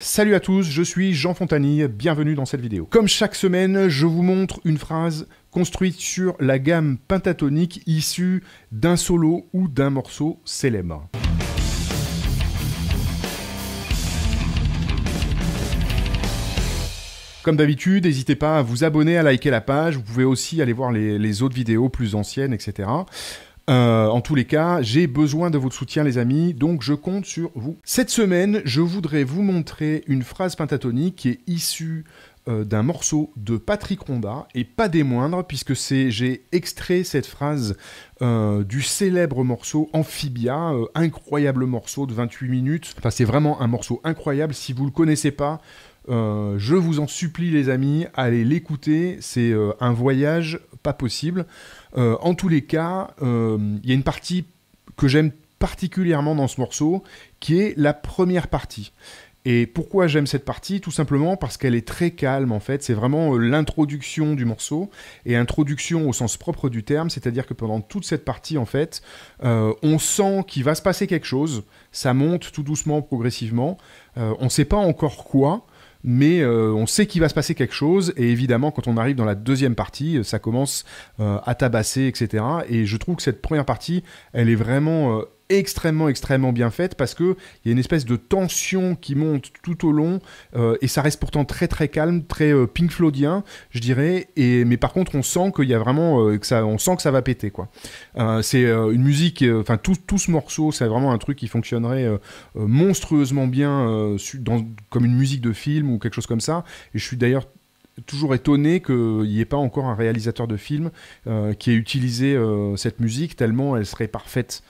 Salut à tous, je suis Jean Fontanille, bienvenue dans cette vidéo. Comme chaque semaine, je vous montre une phrase construite sur la gamme pentatonique issue d'un solo ou d'un morceau célèbre. Comme d'habitude, n'hésitez pas à vous abonner, à liker la page, vous pouvez aussi aller voir les autres vidéos plus anciennes, etc. En tous les cas, j'ai besoin de votre soutien les amis, donc je compte sur vous. Cette semaine, je voudrais vous montrer une phrase pentatonique qui est issue d'un morceau de Patrick Rondat, et pas des moindres, puisque j'ai extrait cette phrase du célèbre morceau Amphibia, incroyable morceau de 28 minutes. Enfin, c'est vraiment un morceau incroyable, si vous ne le connaissez pas, je vous en supplie les amis, allez l'écouter, c'est un voyage pas possible. En tous les cas, il y a une partie que j'aime particulièrement dans ce morceau, qui est la première partie. Et pourquoi j'aime cette partie? Tout simplement parce qu'elle est très calme en fait, c'est vraiment l'introduction du morceau, et introduction au sens propre du terme, c'est-à-dire que pendant toute cette partie en fait, on sent qu'il va se passer quelque chose, ça monte tout doucement, progressivement, on ne sait pas encore quoi, mais on sait qu'il va se passer quelque chose, et évidemment quand on arrive dans la deuxième partie, ça commence à tabasser, etc. Et je trouve que cette première partie, elle est vraiment extrêmement bien faite, parce qu'il y a une espèce de tension qui monte tout au long, et ça reste pourtant très calme, très Pink Floydien, je dirais, mais par contre on sent qu'il y a vraiment, on sent que ça va péter, quoi. C'est une musique, enfin tout ce morceau, c'est vraiment un truc qui fonctionnerait monstrueusement bien comme une musique de film ou quelque chose comme ça, et je suis d'ailleurs toujours étonné qu'il n'y ait pas encore un réalisateur de film qui ait utilisé cette musique, tellement elle serait parfaite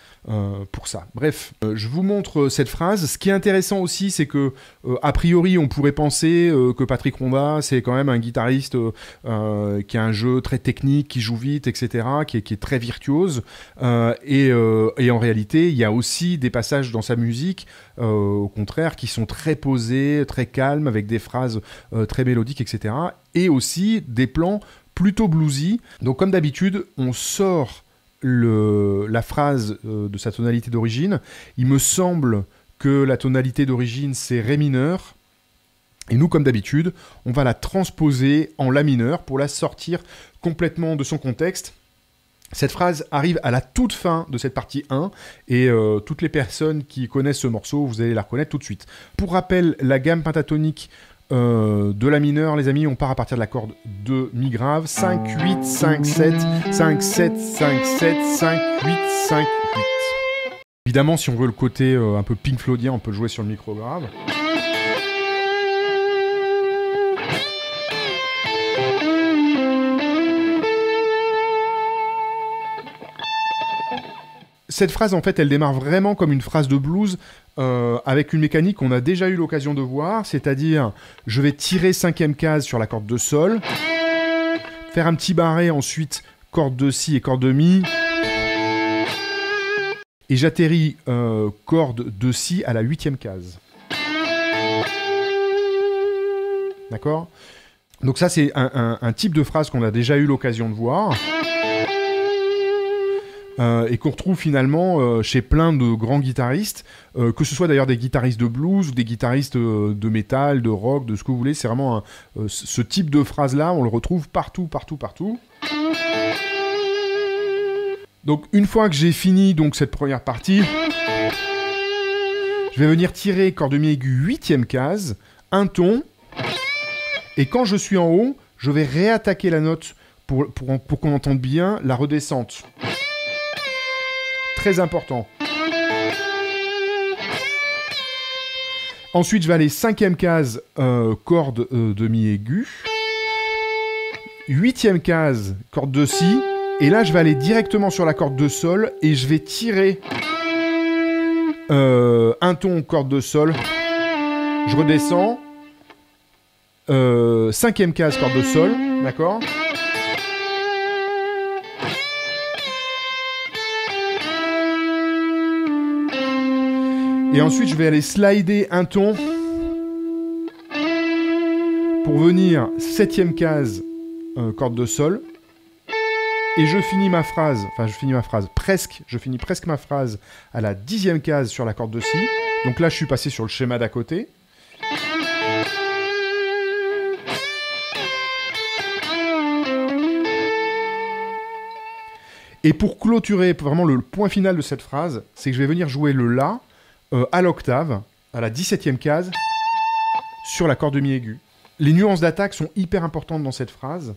pour ça. Bref, je vous montre cette phrase. Ce qui est intéressant aussi, c'est que a priori, on pourrait penser que Patrick Rondat, c'est quand même un guitariste qui a un jeu très technique, qui joue vite, etc., qui est très virtuose. Et en réalité, il y a aussi des passages dans sa musique, au contraire, qui sont très posés, très calmes, avec des phrases très mélodiques, etc., et aussi des plans plutôt bluesy. Donc comme d'habitude, on sort la phrase de sa tonalité d'origine. Il me semble que la tonalité d'origine, c'est Ré mineur. Et nous, comme d'habitude, on va la transposer en La mineur pour la sortir complètement de son contexte. Cette phrase arrive à la toute fin de cette partie 1, et toutes les personnes qui connaissent ce morceau, vous allez la reconnaître tout de suite. Pour rappel, la gamme pentatonique de la mineure, les amis, on part à partir de la corde de mi grave, 5, 8, 5, 7, 5, 7, 5, 7, 5, 8, 5, 8. Évidemment, si on veut le côté un peu Pink Floydien, on peut le jouer sur le micro grave. Cette phrase, en fait, elle démarre vraiment comme une phrase de blues, avec une mécanique qu'on a déjà eu l'occasion de voir, c'est-à-dire, je vais tirer cinquième case sur la corde de sol, faire un petit barré, ensuite corde de si et corde de mi, et j'atterris corde de si à la huitième case. D'accord? Donc ça, c'est un type de phrase qu'on a déjà eu l'occasion de voir. Et qu'on retrouve finalement chez plein de grands guitaristes, que ce soit d'ailleurs des guitaristes de blues ou des guitaristes de métal, de rock, de ce que vous voulez. C'est vraiment ce type de phrase-là, on le retrouve partout. Donc une fois que j'ai fini donc, cette première partie, je vais venir tirer corde de mi aigu 8e case, un ton, et quand je suis en haut, je vais réattaquer la note pour qu'on entende bien la redescente. Très important. Ensuite, je vais aller 5e case, corde de mi aiguë. 8e case, corde de si. Et là, je vais aller directement sur la corde de sol et je vais tirer un ton, corde de sol. Je redescends. 5e case, corde de sol. D'accord ? Et ensuite, je vais aller slider un ton pour venir 7e case, corde de sol. Et je finis ma phrase, je finis presque ma phrase à la 10e case sur la corde de si. Donc là, je suis passé sur le schéma d'à côté. Et pour clôturer, vraiment le point final de cette phrase, c'est que je vais venir jouer le La à l'octave, à la 17e case, sur la corde demi-aiguë. Les nuances d'attaque sont hyper importantes dans cette phrase.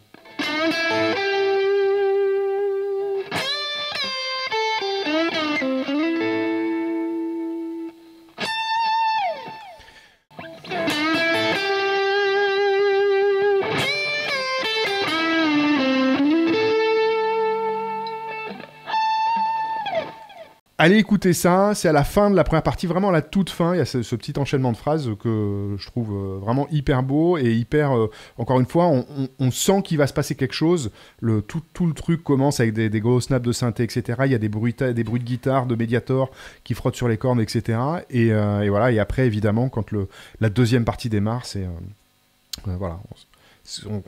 Allez écouter ça, c'est à la fin de la première partie, vraiment à la toute fin, il y a ce petit enchaînement de phrases que je trouve vraiment hyper beau et hyper, encore une fois, on sent qu'il va se passer quelque chose, tout le truc commence avec des gros snaps de synthé, etc. Il y a des bruits de guitare, de médiator qui frottent sur les cornes, etc. Et voilà, et après évidemment, quand la deuxième partie démarre, c'est... voilà,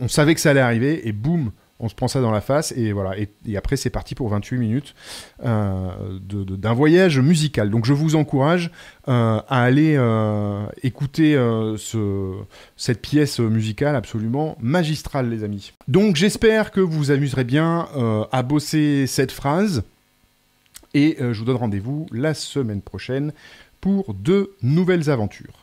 on savait que ça allait arriver et boum, on se prend ça dans la face, et voilà. Et après, c'est parti pour 28 minutes d'un voyage musical. Donc, je vous encourage à aller écouter cette pièce musicale absolument magistrale, les amis. Donc, j'espère que vous vous amuserez bien à bosser cette phrase. Et je vous donne rendez-vous la semaine prochaine pour 2 nouvelles aventures.